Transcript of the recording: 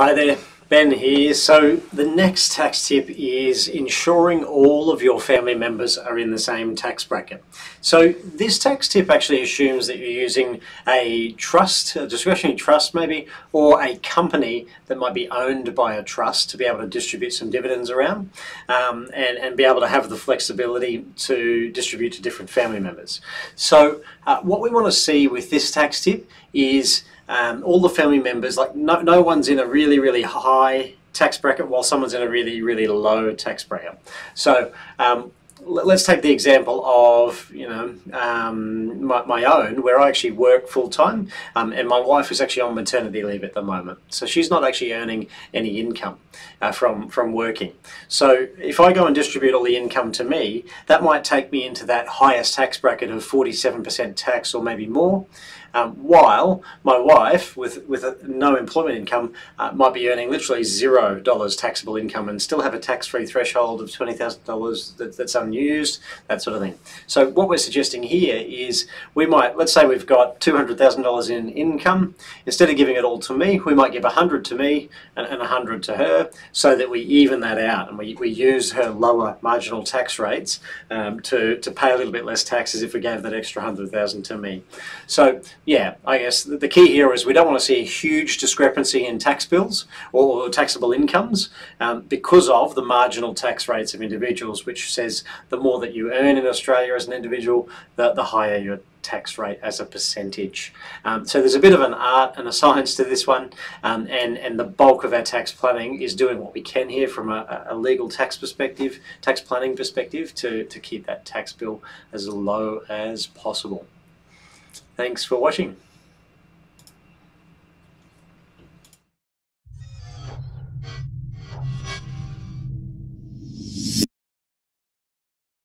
Hi there, Ben here. So the next tax tip is ensuring all of your family members are in the same tax bracket. So this tax tip actually assumes that you're using a trust, a discretionary trust maybe, or a company that might be owned by a trust to be able to distribute some dividends around and be able to have the flexibility to distribute to different family members. So what we want to see with this tax tip is all the family members, like no one's in a really, really high tax bracket while someone's in a really, really low tax bracket. So let's take the example of, you know, my own, where I actually work full-time and my wife is actually on maternity leave at the moment. So she's not actually earning any income from working. So if I go and distribute all the income to me, that might take me into that highest tax bracket of 47% tax or maybe more, while my wife with no employment income might be earning literally $0 taxable income and still have a tax-free threshold of $20,000 that's unused, that sort of thing. So what we're suggesting here is we might, let's say we've got $200,000 in income. Instead of giving it all to me, we might give 100 to me and 100 to her, so that we even that out and we use her lower marginal tax rates to pay a little bit less taxes if we gave that extra 100,000 to me. So yeah, I guess the key here is we don't want to see a huge discrepancy in tax bills or taxable incomes because of the marginal tax rates of individuals, which says the more that you earn in Australia as an individual, the higher your tax rate as a percentage. So there's a bit of an art and a science to this one, and the bulk of our tax planning is doing what we can here from a legal tax perspective, tax planning perspective, to keep that tax bill as low as possible. Thanks for watching.